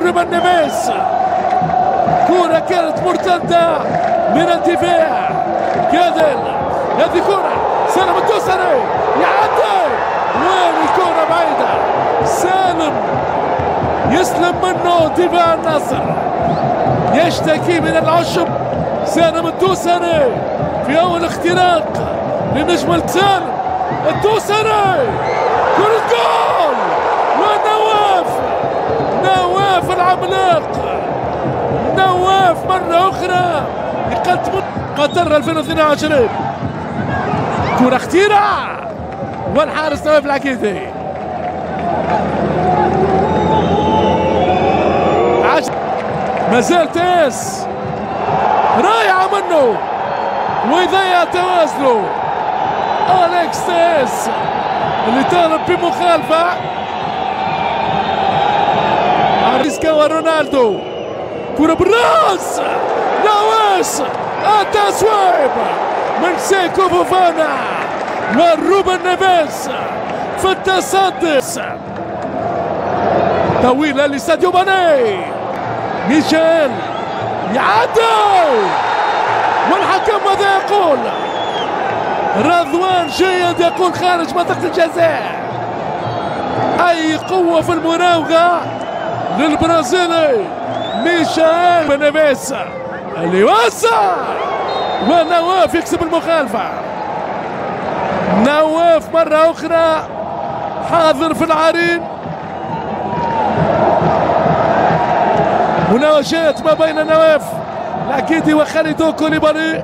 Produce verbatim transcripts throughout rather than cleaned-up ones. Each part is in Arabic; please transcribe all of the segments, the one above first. يقرب النميس، كرة كانت مرتدة من الدفاع، كادل هذه كرة سالم الدوسري يعدل والكرة بعيدة، سالم يسلم منه دفاع النصر، يشتكي من العشب سالم الدوسري في أول اختراق للنجم السالم الدوسري، كرة جول ونواف، نواف العملاق، نواف مرة أخرى يقدم قطر ألفين واثنين وعشرين، كرة اختراع والحارس نواف العكيزي، مازال تيس رائعة منه ويضيع توازنه، أليكس تيس اللي طالب بمخالفة، تاليسكا ورونالدو، كرة بالراس، نواس، التصويب من سيكو فوفانا وروبن نيفيز في التصدي، طويلة لساديو ماني، ميشيل يعدي والحكم ماذا يقول؟ رضوان جيد يقول خارج منطقة الجزاء، أي قوة في المراوغة للبرازيلي ميشيل بنيفيس اللي وسع، ونواف يكسب المخالفة، نواف مرة أخرى حاضر في العرين، مناوشات ما بين نواف العكيدي وخالدو كوليبالي،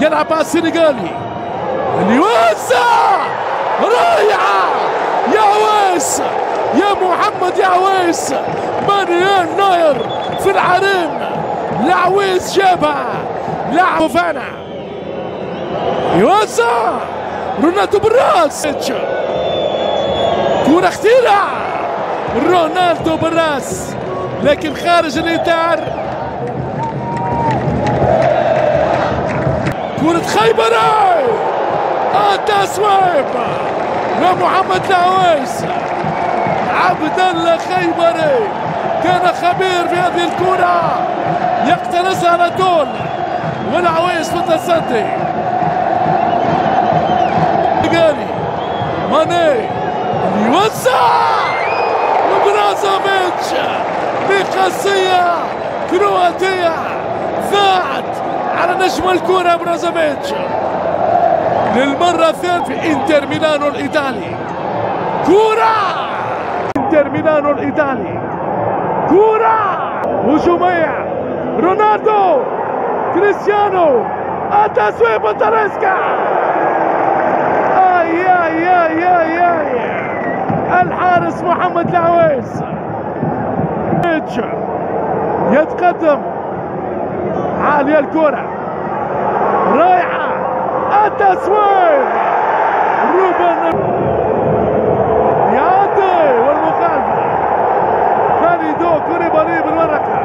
يلعب مع السنغالي اللي وسع، رائعة يا عويس، يا محمد يا عويس، مليون ناير في العرين، العويس جابها، لعب فانا يوسع رونالدو بالراس، كرة اختراع رونالدو بالراس لكن خارج الإطار، كرة خيبري، التصويب لمحمد العويس، عبد الله خيبري كان خبير في هذه الكرة، يقتنصها على طول والعويس في التصدي، قالي ماني يوسع وبرازافيتش بقصية كرواتية ضاعت على نجم الكرة برازافيتش، للمرة الثانية في انتر ميلانو الإيطالي، كرة انتر ميلانو الإيطالي، كرة هجومية، رونالدو كريستيانو، التسويق تاليسكا، اي اي اي اي اي الحارس محمد العويس يتقدم، عالية الكرة رائعة، التسويق روبن يعدي والمخالفة، خالدو كوليبالي بالورقة،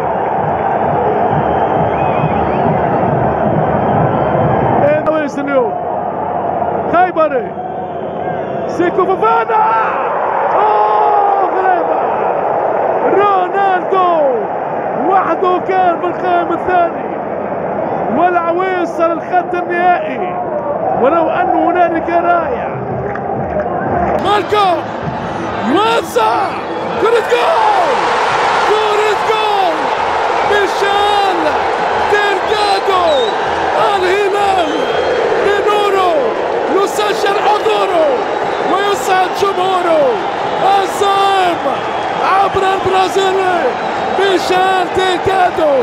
العويس اليوم خيبري، سيكو فوفانا، اوه غريبة، رونالدو وحده كان في القائم الثاني والعويس صار الخط النهائي، ولو أن هنالك راية، مالكوم يوزع كرة جول، كرة جول ميشيل ديرجادو، الهلال بنوره يسجل حضوره ويسعد جمهوره، الصائب عبر البرازيلي ميشيل ديرجادو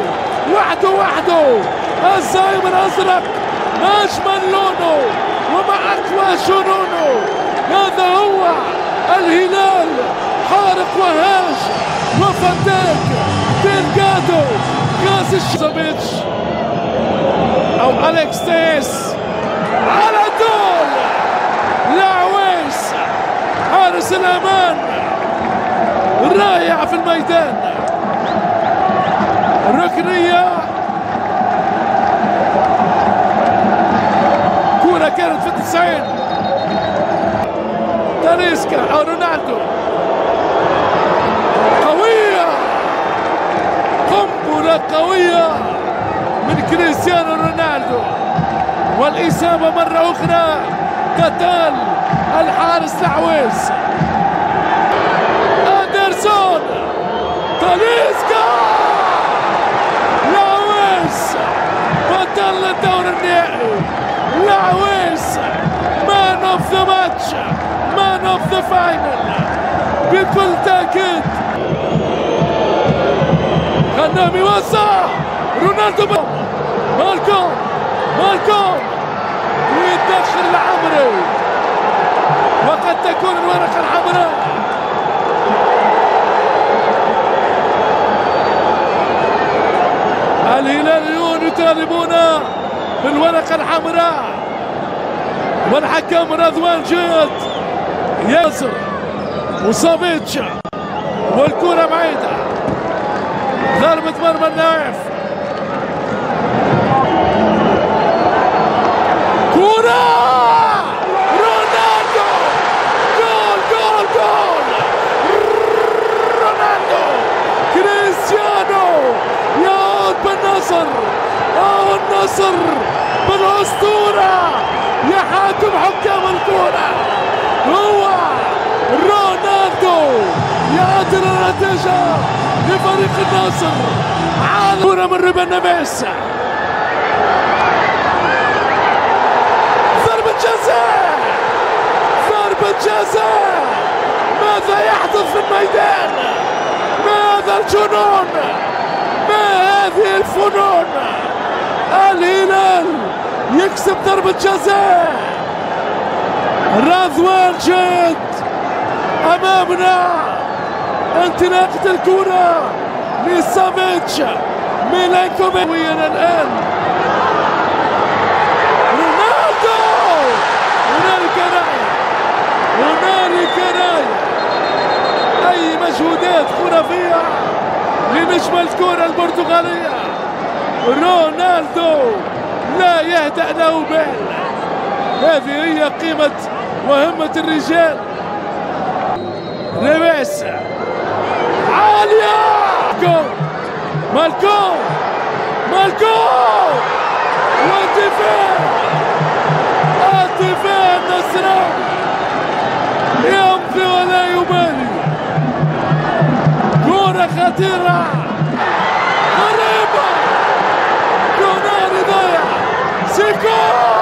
وحده وحده، الصائب الأزرق أجمل لونه ومع أقوى جنونه، هذا هو الهلال، حارق وهاج وفتاك ديرجادو غازي الشيزوفيتش أو أليكس تيس على طول، العويس حارس الأمان رائع في الميدان، ركنية كانت في التسعين، تاليسكا أو رونالدو قوية كريستيانو رونالدو، والإصابة مرة أخرى تتال الحارس العويس. أندرسون، تاليسكا، العويس، بطل الدور النهائي. العويس مان اوف ذا ماتش، مان اوف ذا فاينل بكل تأكيد. غنام يوسع، رونالدو، مالكوم، مالكوم ويدخل العمري، وقد تكون الورقة الحمراء. الهلاليون يطالبون بالورقة الحمراء، والحكم رضوان جيد ياسر وصافيتش، والكرة بعيدة، ضربة مرمى النايف، كرة رونالدو، جول جول جول رونالدو. كريستيانو يعود بالنصر، أو النصر بالأسطورة يحاكم حكام الكرة، هو رونالدو يعدل النتيجة لفريق النصر. كرة من ربع النماس، ضربة جزاء، ضربة جزاء. ماذا يحدث في الميدان؟ ما هذا الجنون؟ ما هذه الفنون؟ الهلال يكسب ضربة جزاء. رضوان جيد أمامنا، انطلاقة الكرة لسافيتش، ميلانكوفيتش الآن. رونالدو، هنالك راية، هنالك راية. أي مجهودات خرافية لنجم الكرة البرتغالية. رونالدو لا يهدأ له بال. هذه هي قيمة مهمة الرجال. ريباس عالية، جول، مالكوم، مالكوم، والدفاع، الدفاع النصراوي يمضي ولا يبالي. كرة خطيرة غريبة، جوناري ضيع، سيكو